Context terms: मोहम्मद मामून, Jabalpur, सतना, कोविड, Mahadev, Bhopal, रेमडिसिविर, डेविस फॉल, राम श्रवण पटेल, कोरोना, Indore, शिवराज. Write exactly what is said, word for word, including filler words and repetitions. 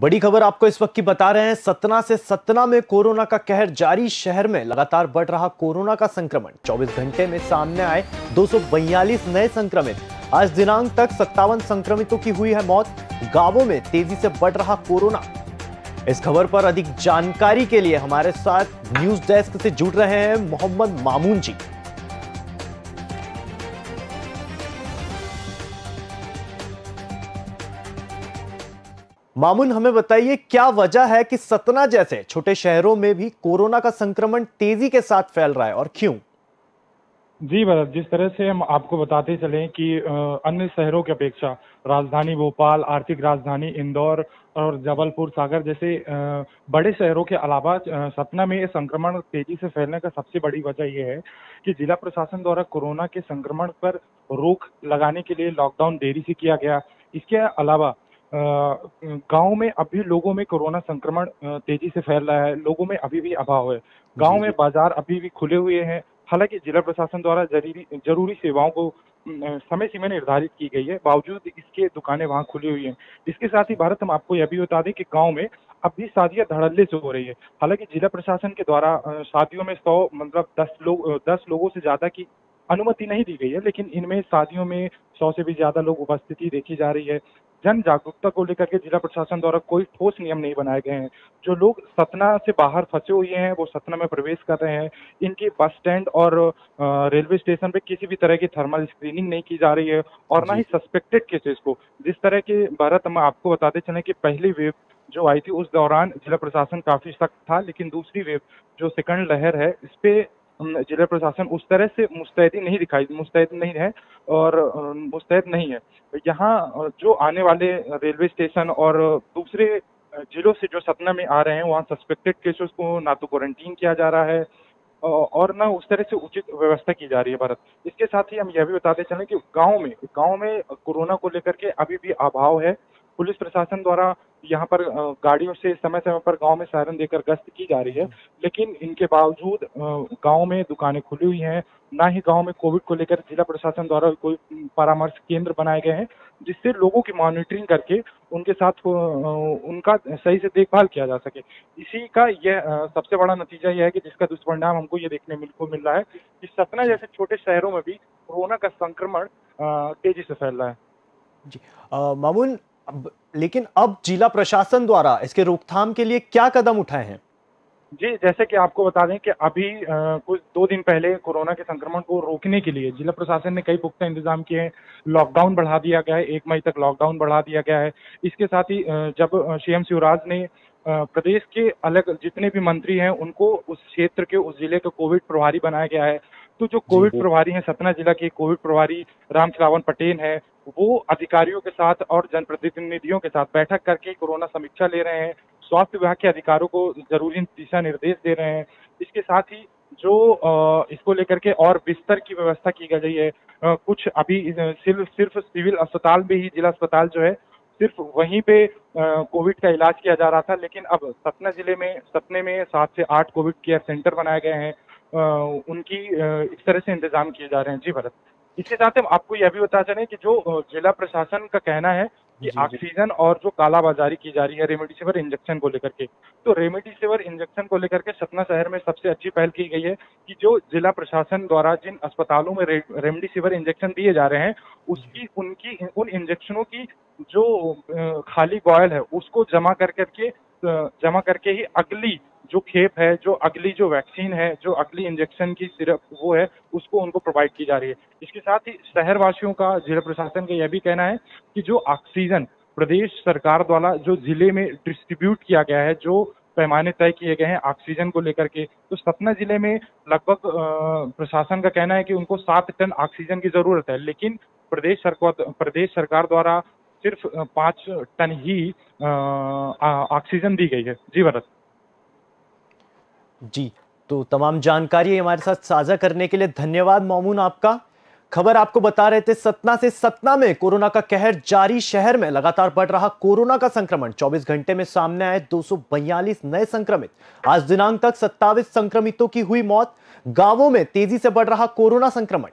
बड़ी खबर आपको इस वक्त की बता रहे हैं सतना से। सतना में कोरोना का कहर जारी, शहर में लगातार बढ़ रहा कोरोना का संक्रमण। चौबीस घंटे में सामने आए दो सौ बयालीस नए संक्रमित। आज दिनांक तक सत्तावन संक्रमितों की हुई है मौत। गांवों में तेजी से बढ़ रहा कोरोना। इस खबर पर अधिक जानकारी के लिए हमारे साथ न्यूज डेस्क से जुड़ रहे हैं मोहम्मद मामून जी। मामून, हमें बताइए क्या वजह है कि सतना जैसे छोटे शहरों में भी कोरोना का संक्रमण तेजी के साथ फैल रहा है और क्यों? जी भरत, जिस तरह से हम आपको बताते चलें कि अन्य शहरों की अपेक्षा राजधानी भोपाल, आर्थिक राजधानी इंदौर और जबलपुर सागर जैसे बड़े शहरों के अलावा सतना में ये संक्रमण तेजी से फैलने का सबसे बड़ी वजह यह है कि जिला प्रशासन द्वारा कोरोना के संक्रमण पर रोक लगाने के लिए लॉकडाउन देरी से किया गया। इसके अलावा गाँव में अभी लोगों में कोरोना संक्रमण तेजी से फैल रहा है, लोगों में अभी भी अभाव है। गाँव में बाजार अभी भी खुले हुए हैं, हालांकि जिला प्रशासन द्वारा जरूरी जरूरी सेवाओं को समय सीमा निर्धारित की गई है, बावजूद इसके दुकानें वहां खुली हुई हैं। इसके साथ ही भारत, हम आपको यह भी बता दें कि गांव में अब भी शादियां धड़ल्ले से हो रही है। हालांकि जिला प्रशासन के द्वारा शादियों में सौ मतलब दस लोग दस लोगों से ज्यादा की अनुमति नहीं दी गई है, लेकिन इनमें शादियों में सौ से भी ज्यादा लोग उपस्थिति देखी जा रही है। जन जागरूकता को लेकर के जिला प्रशासन द्वारा कोई ठोस नियम नहीं बनाए गए हैं। जो लोग सतना से बाहर फंसे हुए हैं वो सतना में प्रवेश कर रहे हैं, इनकी बस स्टैंड और रेलवे स्टेशन पे किसी भी तरह की थर्मल स्क्रीनिंग नहीं की जा रही है और ना ही सस्पेक्टेड केसेस को। जिस तरह के भारत, हम आपको बताते चले कि पहली वेव जो आई थी उस दौरान जिला प्रशासन काफी सख्त था, लेकिन दूसरी वेव जो सेकेंड लहर है इस पे जिला प्रशासन उस तरह से मुस्तैदी नहीं दिखाई मुस्तैद नहीं है और मुस्तैद नहीं है। यहाँ जो आने वाले रेलवे स्टेशन और दूसरे जिलों से जो सतना में आ रहे हैं वहाँ सस्पेक्टेड केसेस को ना तो क्वारंटीन किया जा रहा है और ना उस तरह से उचित व्यवस्था की जा रही है भारत। इसके साथ ही हम यह भी बताते चलें कि गाँव में गाँव में कोरोना को लेकर के अभी भी अभाव है। पुलिस प्रशासन द्वारा यहाँ पर गाड़ियों से समय समय पर गांव में सायरन देकर गश्त की जा रही है, लेकिन इनके बावजूद गांव में दुकानें खुली हुई हैं, ना ही गांव में कोविड को लेकर जिला प्रशासन द्वारा कोई परामर्श केंद्र बनाए गए हैं जिससे लोगों की मॉनिटरिंग करके उनके साथ उनका सही से देखभाल किया जा सके। इसी का यह सबसे बड़ा नतीजा यह है कि जिसका दुष्परिणाम हमको ये देखने को मिल रहा है कि सतना जैसे छोटे शहरों में भी कोरोना का संक्रमण तेजी से फैल रहा है। जी मामून, अब, लेकिन अब जिला प्रशासन द्वारा इसके रोकथाम के लिए क्या कदम उठाए हैं? जी, जैसे कि आपको बता दें कि अभी आ, कुछ दो दिन पहले कोरोना के संक्रमण को रोकने के लिए जिला प्रशासन ने कई पुख्ता इंतजाम किए हैं। लॉकडाउन बढ़ा दिया गया है, एक मई तक लॉकडाउन बढ़ा दिया गया है। इसके साथ ही जब सीएम शिवराज ने प्रदेश के अलग जितने भी मंत्री हैं उनको उस क्षेत्र के उस जिले के कोविड प्रभारी बनाया गया है, तो जो कोविड प्रभारी हैं सतना जिला के कोविड प्रभारी राम श्रवण पटेल हैं वो अधिकारियों के साथ और जनप्रतिनिधियों के साथ बैठक करके कोरोना समीक्षा ले रहे हैं, स्वास्थ्य विभाग के अधिकारियों को जरूरी दिशा निर्देश दे रहे हैं। इसके साथ ही जो इसको लेकर के और बिस्तर की व्यवस्था की गई है, कुछ अभी सिर्फ सिर्फ सिविल अस्पताल में ही जिला अस्पताल जो है सिर्फ वहीं पे कोविड का इलाज किया जा रहा था, लेकिन अब सतना जिले में सतने में सात से आठ कोविड केयर सेंटर बनाए गए हैं, उनकी इस तरह से इंतजाम किए जा रहे हैं। जी भरत, इसके साथ हम आपको यह भी बता चलें कि जो जिला प्रशासन का कहना है कि ऑक्सीजन और जो कालाबाजारी की जा रही है रेमडिसिविर इंजेक्शन को लेकर के, तो रेमडिसिविर इंजेक्शन को लेकर के सतना शहर में सबसे अच्छी पहल की गई है कि जो जिला प्रशासन द्वारा जिन अस्पतालों में रेमडिसिविर इंजेक्शन दिए जा रहे हैं उसकी उनकी उन इंजेक्शनों की जो खाली बॉयल है उसको जमा कर करके जमा करके ही अगली जो खेप है, जो अगली जो वैक्सीन है, जो अगली इंजेक्शन की सिरप वो है उसको उनको प्रोवाइड की जा रही है। इसके साथ ही शहरवासियों का जिला प्रशासन का यह भी कहना है कि जो ऑक्सीजन प्रदेश सरकार द्वारा जो जिले में डिस्ट्रीब्यूट किया गया है, जो पैमाने तय किए गए हैं ऑक्सीजन को लेकर के, तो सतना जिले में लगभग प्रशासन का कहना है कि उनको सात टन ऑक्सीजन की जरूरत है, लेकिन प्रदेश सरकार प्रदेश सरकार द्वारा सिर्फ पाँच टन ही ऑक्सीजन दी गई है। जी भरत। जी, तो तमाम जानकारी हमारे साथ साझा करने के लिए धन्यवाद मामून आपका। खबर आपको बता रहे थे सतना से। सतना में कोरोना का कहर जारी, शहर में लगातार बढ़ रहा कोरोना का संक्रमण। चौबीस घंटे में सामने आए दो सौ बयालीस नए संक्रमित। आज दिनांक तक सत्ताईस संक्रमितों की हुई मौत। गांवों में तेजी से बढ़ रहा कोरोना संक्रमण।